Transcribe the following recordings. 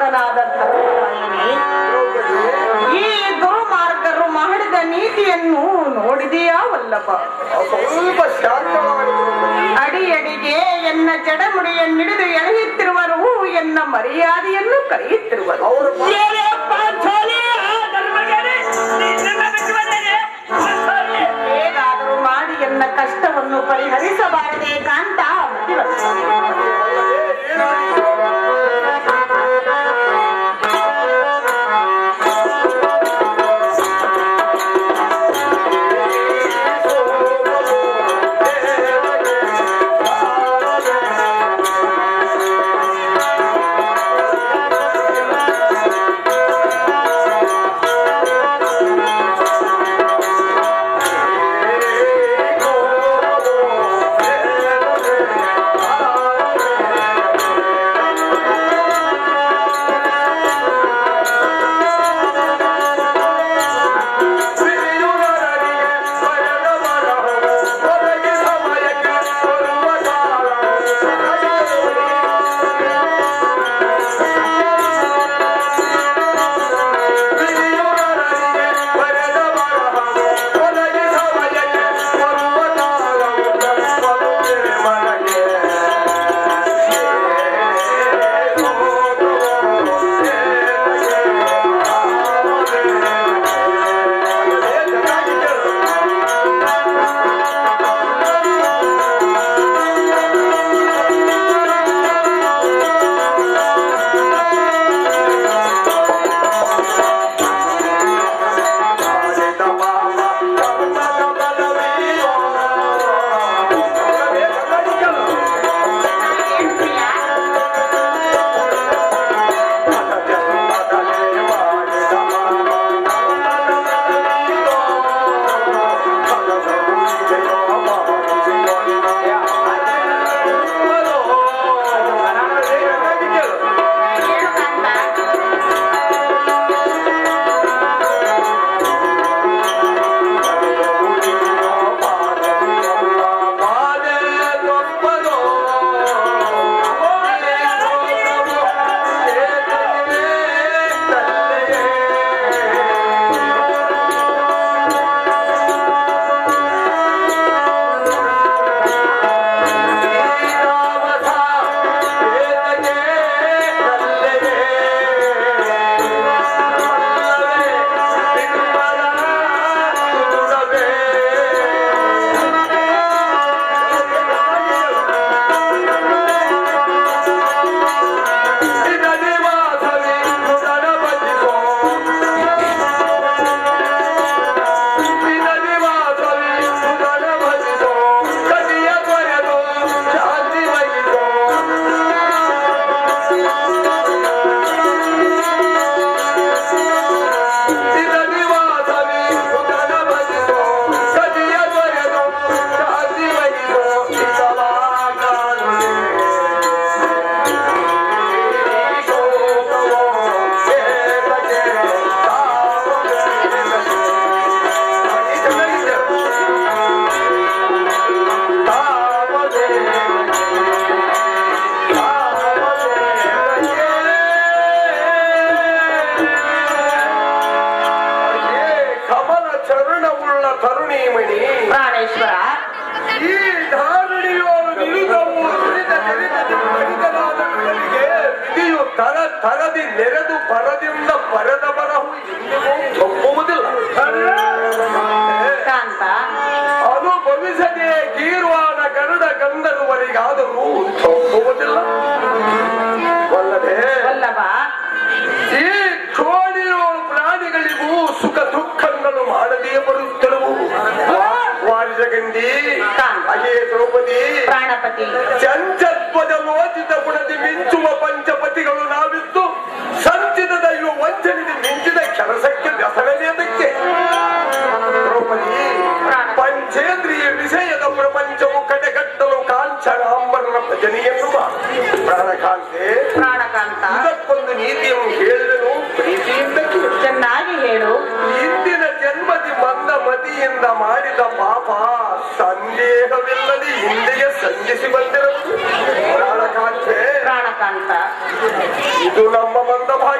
ಮಾತನಾದ ಧರ್ಮರಾಯನೇ, ಈ ದುರ್ಮಾರ್ಗರು ಮಾಡಿದ ನೀತಿಯನ್ನು ನೋಡಿದೆಯಾ ವಲ್ಲಭ? ಅಡಿಯಡಿಗೆ ಎನ್ನ ಜಡಮುಡಿಯನ್ನಿಡಿದು ಎಳೆಯುತ್ತಿರುವರು, ಎನ್ನ ಮರ್ಯಾದೆಯನ್ನು ಕರೆಯುತ್ತಿರುವರು. ಹೇಗಾದರೂ ಮಾಡಿ ಎನ್ನ ಕಷ್ಟವನ್ನು ಪರಿಹರಿಸಬಾರದೆ ಕಾಂತ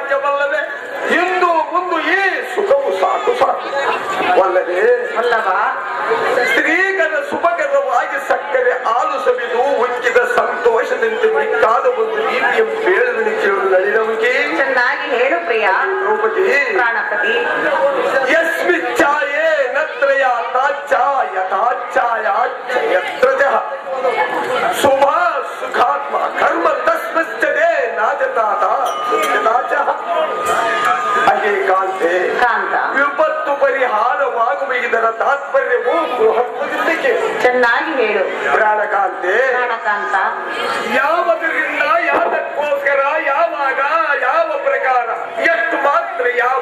ಸಾಹಿತ್ಯ ಬಲ್ಲದೆ ಇಂದು ಮುಂದು ಈ ಸುಖವು ಸಾಕು ಸಾಕು ಒಲ್ಲದೆ ಅಲ್ಲವಾ ಸ್ತ್ರೀಗರ ಸುಭಗರವಾಗಿ ಸಕ್ಕರೆ ಹಾಲು ಸವಿದು ಉಕ್ಕಿದ ಸಂತೋಷದಂತೆ ಮಿಕ್ಕಾದ ಒಂದು ನೀತಿಯ ಬೇಳದಲ್ಲಿ ಕೇಳು ನಳಿನವಿಗೆ ಚೆನ್ನಾಗಿ ಹೇಳು ಪ್ರಿಯ ದ್ರೌಪದಿ ಪ್ರಾಣಪತಿ ಯಸ್ಮಿಚ್ಛಾಯೇ ನತ್ರಯ ತಾಚ್ಛಾಯ ತಾಚ್ಛಾಯ ಯತ್ರಜಃ ಶುಭ ಸುಖಾತ್ಮ ಕರ್ಮ ತಸ್ಮಶ್ಚದೇ ನಾಜತಾತ ನಾಜಃ ಅಹೇ ಕಾಂತೆ ವಿಪತ್ತು ಪರಿಹಾರವಾಗುವ ಇದರ ತಾತ್ಪರ್ಯವು ಬೃಹತ್ವಕ್ಕೆ ಚೆನ್ನಾಗಿ ಹೇಳು ಪ್ರಾಣಕಾಂತೆ ಪ್ರಾಣಕಾಂತ ಯಾವುದರಿಂದ ಯಾವುದಕ್ಕೋಸ್ಕರ ಯಾವಾಗ ಯಾವ ಪ್ರಕಾರ ಎಷ್ಟು ಮಾತ್ರ ಯಾವ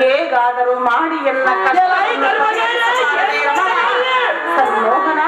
ಹೇಗಾದರೂ ಮಾಡಿ ಎಲ್ಲ ಕಷ್ಟ ಸಂಮೋಹನಾಭರಣ